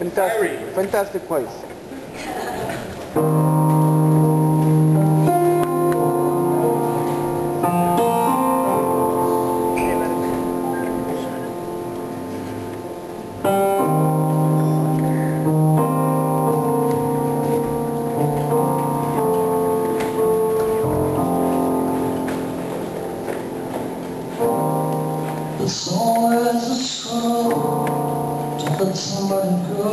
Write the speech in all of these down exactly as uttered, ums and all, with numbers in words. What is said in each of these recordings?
Fantastic, fantastic voice. The soul has a scroll to let somebody go.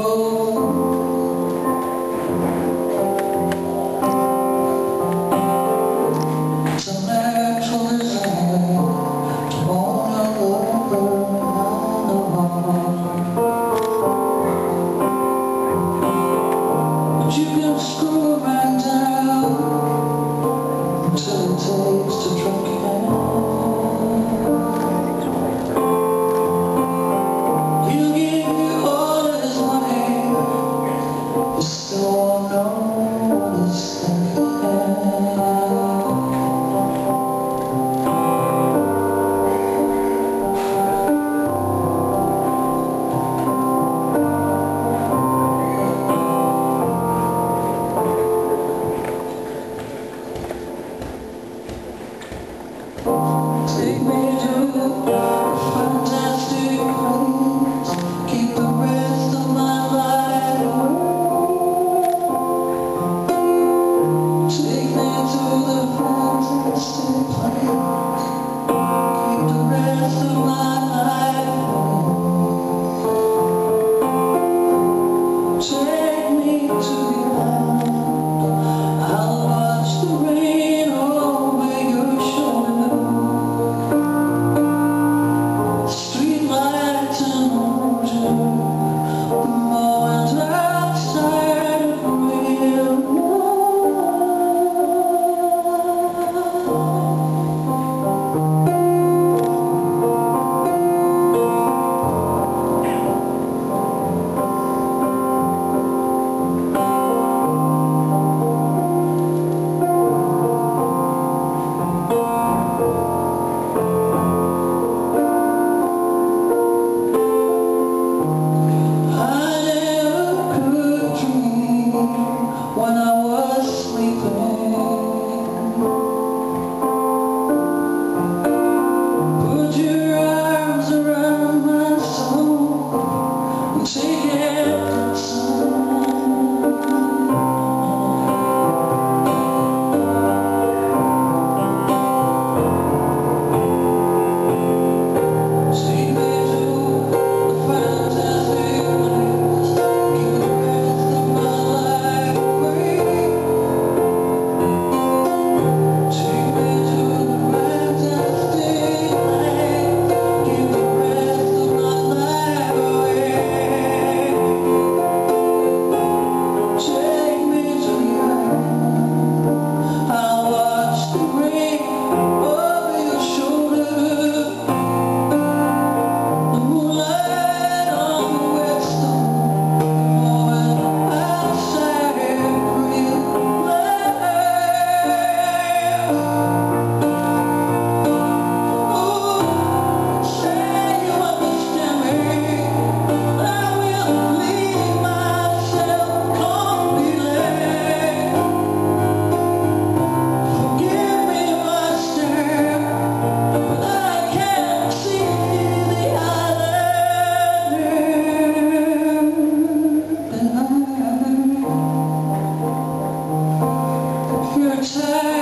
Say